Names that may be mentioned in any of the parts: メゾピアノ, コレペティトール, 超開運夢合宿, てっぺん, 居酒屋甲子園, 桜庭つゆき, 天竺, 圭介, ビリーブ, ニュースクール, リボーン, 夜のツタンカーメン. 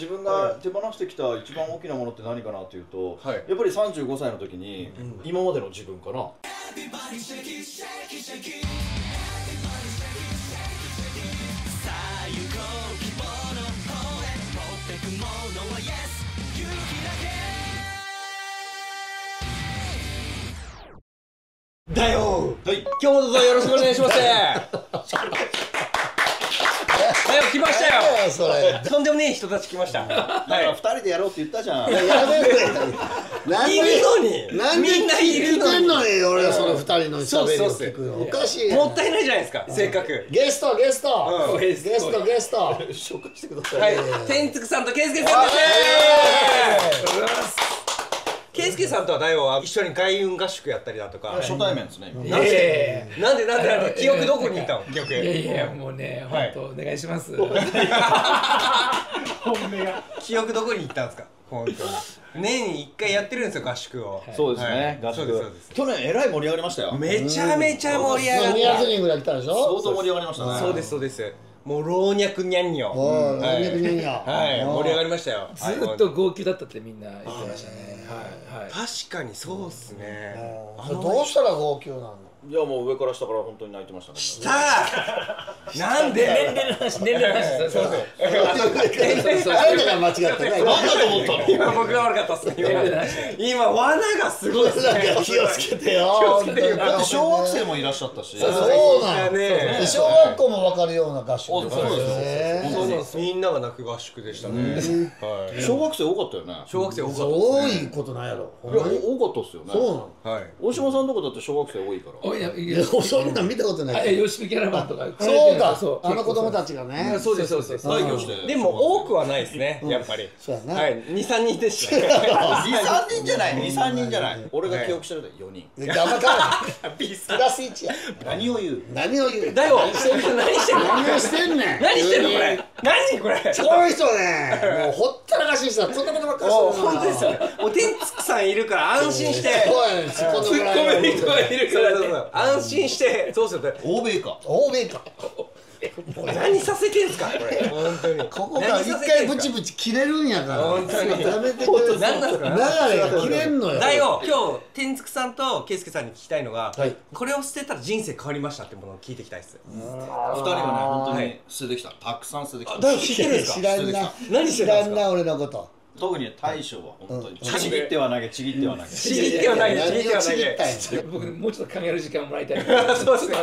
自分が手放してきた一番大きなものって何かなというと、はい、やっぱり35歳の時に今までの自分かな。だよー、はい、今日もどうぞよろしくお願いします。来ましたよ、それとんでもねえ人たち来ました。2人でやろうって言ったじゃん。いや、やめろよ。いるのになんでみんないるのに俺はその2人の喋りを聞くのおかしい。もったいないじゃないですか。せっかくゲストゲスト紹介してください。天竺さんと圭介さんです。圭介さんとは大王は一緒に開運合宿やったりだとか。初対面ですね。なんで記憶どこにいたの？記憶。いやいやもうね、本当お願いします。記憶どこに行ったんですか？本当に。年に1回やってるんですよ合宿を。そうですね。合宿。去年えらい盛り上がりましたよ。めちゃめちゃ盛り上がった。200人ぐらい来たでしょ？相当盛り上がりましたね。そうですそうです。もう老若にゃんにょ。はい、盛り上がりましたよ。ずっと号泣だったってみんな言ってましたね。確かにそうっすね。どうしたら号泣なの？いやもう上から下から本当に泣いてましたね。したなんで年齢の話そうそう。あなたが間違ってない。なんだと思ったの？今僕が悪かったっすね。今罠がすごいっすね。気をつけてよ。だって小学生もいらっしゃったし。そうなんね。小学校もわかるような合宿。そうですね。みんなが泣く合宿でしたね。小学生多かったよね。小学生多かった。多いことないやろ。いや多かったっすよね。そうなの。はい。大島さんのとこだって小学生多いから。いやそんなん見たことない。よしみキャラバンとかそうだ、あの子供たちがね。そうですそうです。でも多くはないですね、やっぱり。23人でした。23人じゃない。俺が記憶してるで4人プラス1や。何を言うだよ。何してんねんこれ。この人ね、もうほったらかしにしたらそんなことばっかりしてる。本当ですよ。お天竺さんいるから安心してツッコめる人がいるから安心して、そうすると欧米か何させてんすかこれ。本当にここが一回ブチブチ切れるんやから。本当にやめてくれ。何なんすか流れが切れんのよ。だよ、今日天竺さんと圭介さんに聞きたいのが、これを捨てたら人生変わりましたってものを聞いていきたいです。2人はね、本当に捨ててきた、たくさん捨ててきた。知ってるんですか？知らんな俺のこと。特に大将は本当にちぎっては投げ。僕もうちょっと考える時間もらいたい。そうですね。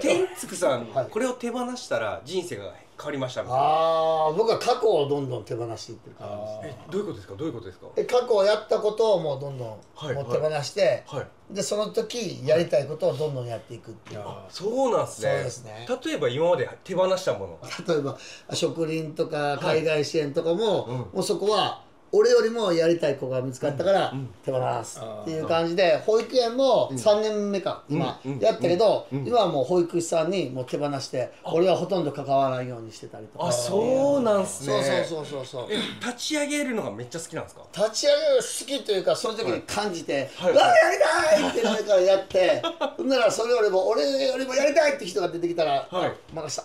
天竺さん、これを手放したら人生が変わりましたみたいな。ああ、僕は過去をどんどん手放していってる感じです。どういうことですか？過去をやったことをもうどんどん手放して、でその時やりたいことをどんどんやっていくっていう。そうなんですね。そうですね。例えば今まで手放したもの。例えば植林とか海外支援とかも、もうそこは。俺よりもやりたい子が見つかったから手放すっていう感じで、保育園も3年目か今やったけど、今はもう保育士さんにも手放して俺はほとんど関わらないようにしてたりとか。あ、そうなんすね。そう。立ち上げるのがめっちゃ好きなんですか？立ち上げる好きというか、その時に感じて「うわやりたい!」ってなるからやって、そんならそれよりも俺よりもやりたいって人が出てきたら任した。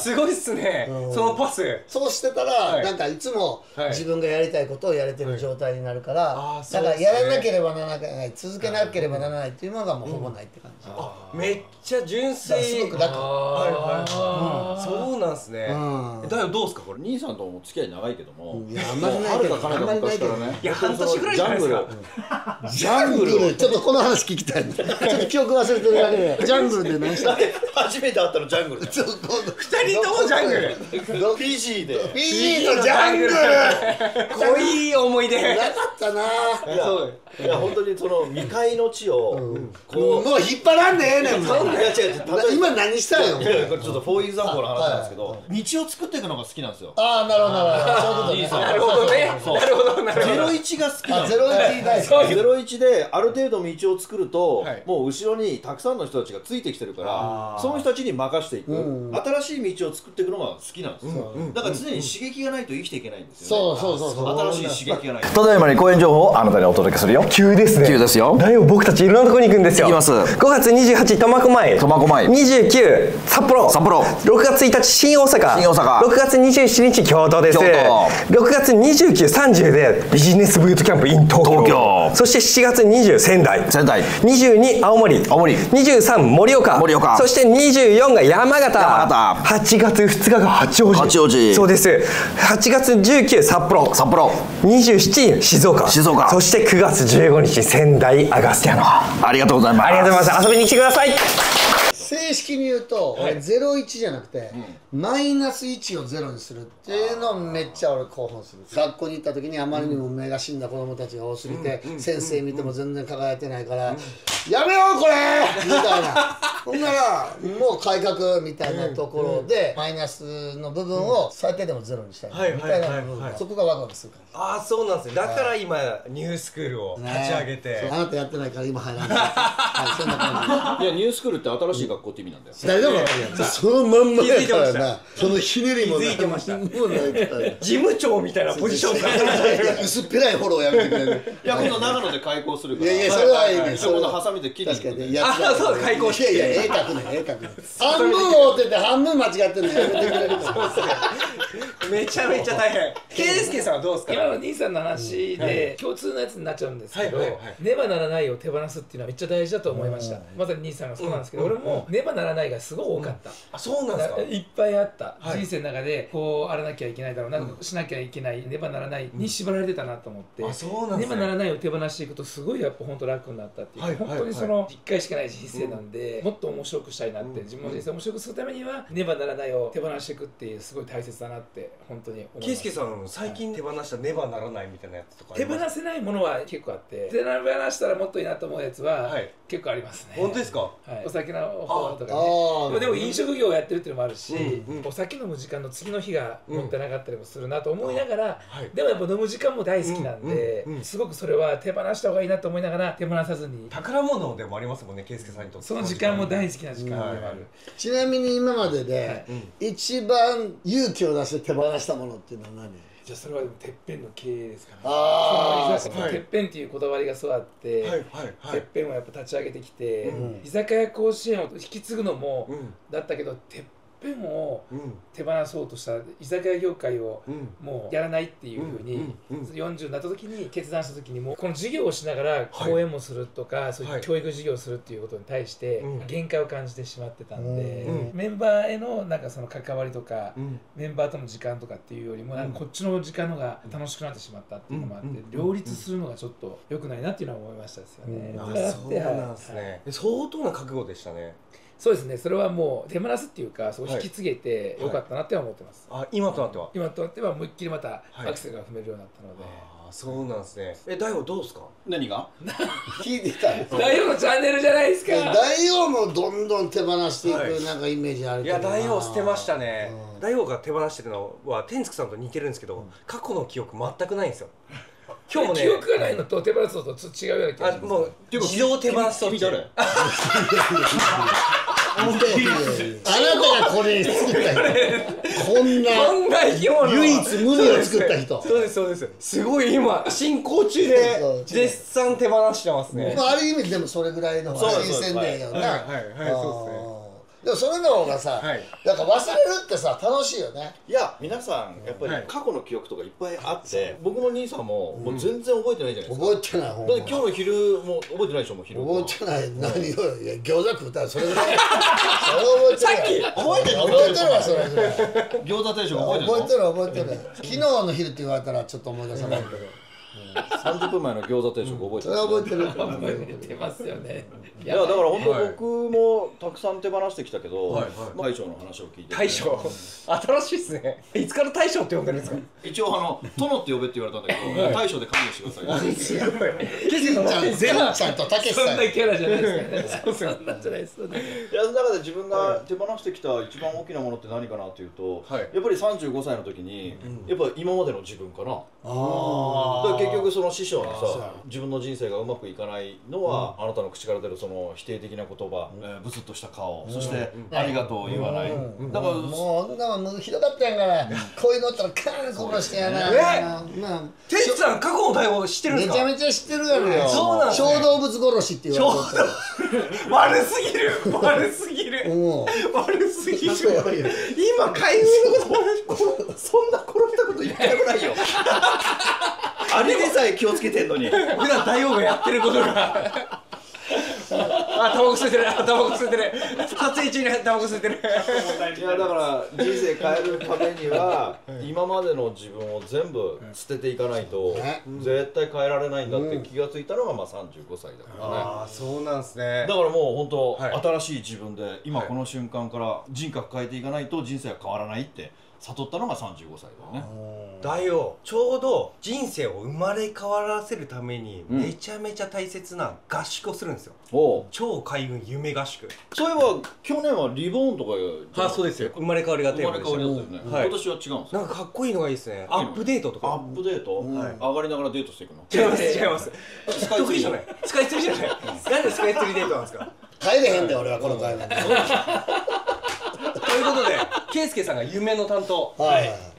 すごいっすね、そのパス。そうしてたらなんかいつも自分がやりたいことをやれてる状態になるから、だからやらなければならない、続けなければならないっていうのがもうほぼないって感じ。めっちゃ純粋、すごく楽。そうなんすね。だよ、どうですかこれ。兄さんとも付き合い長いけども、あるかかなか昔からね。いや半年ぐらいじゃないですか。ジャングルちょっとこの話聞きたい。ちょっと記憶忘れてるだけで。ジャングルで何した？初めて会ったのジャングル。2人ともジャングル。フィジーのジャングル。濃い思い出なかったな。いや本当にその未開の地をこう、もう引っ張らんでええねん。違う、今何したよ。これちょっとフォーイグザンプルの話なんですけど、道を作っていくのが好きなんですよ。ああ、なるほどなるほど。なるほどね。なるほどなるほど。01 01が好きなの。01大好き。01である程度道を作ると、もう後ろにたくさんの人たちがついてきてるから、その人たちに任していく、新しい道を作っていくのが好きなんですよ。だから常に刺激がないと生きていけないんですよ。そうそうそう。新しい刺激がない。ただいまに公演情報をあなたにお届けするよ。急ですね。急ですよ。だいぶ僕たちいろんなところに行くんですよ。行きます。5月28日苫小牧。苫小牧。29札幌。札幌。6月1日新大阪。新大阪。6月27日京都です。京都。6月29、30でビジネスブートキャンプ in 東京、そして7月20仙台、22青森、23盛岡、そして24が山形、8月2日が八王子、そうです。8月19札幌、27静岡、そして9月15日仙台アガスティアノ。ありがとうございます。ありがとうございます。遊びに来てください。正式に言うと、01じゃなくて、−1を0にするっていうのをめっちゃ俺興奮する。学校に行った時にあまりにも目が死んだ子供たちが多すぎて、先生見ても全然輝いてないから、やめようこれみたいな。ほんなら、もう改革みたいなところで、−の部分を最低でも0にしたいみたいな部分、そこがワクワクするから。ああ、そうなんですね。だから今、ニュースクールを立ち上げて。あなたやってないから今入らない。そんな感じ。いや、ニュースクールって新しい学校って意味なんだよ。大丈夫、そのまんまやからな。そのひねりもない。事務長みたいなポジションから。薄っぺらいフォローやめてくれる。いや、今度長野で開校するから。いやいや、それはいいね。そこのハサミで切る。確かに。ああ、そうだ、開校して。いやいや、絵描くね、絵描くね。半分追ってて、半分間違ってるのやめてくれる。めちゃめちゃ大変。圭介さんはどうですか？今の兄さんの話で共通のやつになっちゃうんですけど、ねばならないを手放すっていうのはめっちゃ大事だと思いました。まさに兄さんがそうなんですけど、俺もねばならないがすごい多かった。あ、そうなんですか？いっぱいあった。人生の中でこうあらなきゃいけないだろうな、しなきゃいけない、ねばならないに縛られてたなと思って、ねばならないを手放していくとすごいやっぱ本当楽になったっていう。本当にその一回しかない人生なんで、もっと面白くしたいなって、自分の人生を面白くするためにはねばならないを手放していくっていうすごい大切だなって。本当に圭介さん、最近手放したねばならないみたいなやつとか、手放せないものは結構あって、手放したらもっといいなと思うやつは結構ありますね。本当ですか？はい、お酒の方とかね。でも飲食業をやってるっていうのもあるし、お酒飲む時間の次の日がもったいなかったりもするなと思いながら、でもやっぱ飲む時間も大好きなんで、すごくそれは手放した方がいいなと思いながら手放さずに。宝物でもありますもんね、圭介さんにとって。その時間も大好きな時間でもある。ちなみに今までで一番勇気を出して手放したものっていうのは何？じゃあそれはてっぺんの経営ですから、ね。ああ、てっぺんっていうこだわりがそうあって、てっぺんをやっぱ立ち上げてきて、居酒屋甲子園を引き継ぐのも、だったけどてっぺんを手放そうとした、居酒屋業界をもうやらないっていうふうに、40になった時に決断した時にもうこの授業をしながら講演もするとか、そういう教育授業をするっていうことに対して限界を感じてしまってたんで、メンバーへのなんかその関わりとか、メンバーとの時間とかっていうよりもこっちの時間のが楽しくなってしまったっていうのもあって、両立するのがちょっと良くないなっていうのは思いましたですよね。そうなんですね。相当な覚悟でしたね。そうですね、それはもう手放すっていうか、そこ引き継げてよかったなって思ってます。あ、今となっては。今となっては思いっきりまたアクセルが踏めるようになったので。ああ、そうなんですね。え、大王どうですか？何が？聞いてた。大王のチャンネルじゃないですか。大王もどんどん手放していくなんかイメージあるけど。いや、大王捨てましたね。大王が手放してるのは天竺さんと似てるんですけど、過去の記憶全くないんですよ。今日もね、記憶がないのと手放すのと違うような気がします。もう自動手放すとみたいな。あなたがこれに作った人、こんな唯一無二を作った人。そうです、そうです。すごい今進行中で絶賛手放してますね。ある意味でもそれぐらいの新鮮だよな。はい、そうですね。でもそれの方がさ、なんか忘れるってさ楽しいよね。いや、皆さんやっぱり過去の記憶とかいっぱいあって、僕も兄さんも全然覚えてないじゃないですか。覚えてない。だって今日の昼も覚えてないでしょ。もう昼覚えてない。何を？いや、餃子食ったらそれぐらい。さっき覚えてるわ。それぐらい餃子定食覚えてる。昨日の昼って言われたらちょっと思い出さないけど、30分前の餃子定食覚えてますよね。いや、だから本当僕もたくさん手放してきたけど、大将の話を聞いて。大将新しいですね。いつから大将って呼んでるんですか？一応殿って呼べって言われたんだけど、大将で勘弁してください。すごい。ゼラちゃんとたけしさん、そんなキャラじゃないですか。そんなんじゃないです。いや、その中で自分が手放してきた一番大きなものって何かなというと、やっぱり35歳の時にやっぱ今までの自分かな。ああ、結局その師匠にさ、自分の人生がうまくいかないのは、あなたの口から出るその否定的な言葉、ブスッとした顔、そしてありがとう言わない。だからもう女はひどかったやんから、こういうのあったらカーン殺してやな。てつさん過去の対応知ってるんですか？めちゃめちゃ知ってるやろよ。そうなんですね。小動物殺しって言われてる。悪すぎる、悪すぎる、悪すぎる。今回復のそんな殺したこと言ってなくないよ。あれでさえ気をつけてんのに普段大王がやってることが。あ、タバコ吸ってる、タバコ吸ってる、撮影中にタバコ吸ってる。いやだから人生変えるためには今までの自分を全部捨てていかないと絶対変えられないんだって気が付いたのがまあ35歳だからね。ああ、そうなんですね。だからもう本当新しい自分で今この瞬間から人格変えていかないと人生は変わらないって悟ったのが35歳だよね。大王、ちょうど人生を生まれ変わらせるためにめちゃめちゃ大切な合宿をするんですよ。超開運夢合宿。そういえば去年はリボーンとかいう。あ、そうですよ。生まれ変わりがテーマでした。今年は違うんですよ。なんかかっこいいのがいいですね。アップデートとか。アップデート？上がりながらデートしていくの？違います違います。スカイツリーじゃない。スカイツリーじゃない。なんでスカイツリーデートなんですか？帰れへんだよ俺はこの会話。ということで、圭介さんが夢の担当、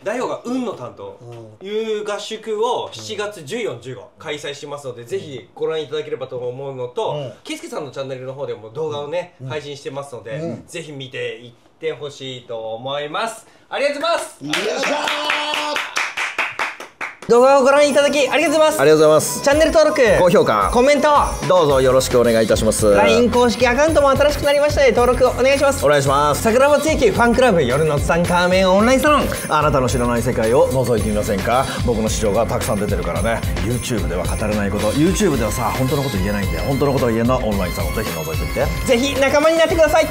大王が運の担当という合宿を7月14、15開催しますので、ぜひご覧いただければと思うのと、圭介さんのチャンネルの方でも動画をね、配信してますので、ぜひ見ていってほしいと思います。ありがとうございます。よっしゃー。動画をご覧いただきありがとうございます。ありがとうございます。チャンネル登録、高評価、コメントどうぞよろしくお願いいたします。 LINE 公式アカウントも新しくなりましたので登録をお願いします。お願いします。桜庭つゆきファンクラブ夜のツタンカーメンオンラインサロン、あなたの知らない世界を覗いてみませんか？僕の資料がたくさん出てるからね。 YouTube では語れないこと、 YouTube ではさ本当のこと言えないんだよ。本当のこと言えるのはオンラインサロン、ぜひ覗いてみて、ぜひ仲間になってください。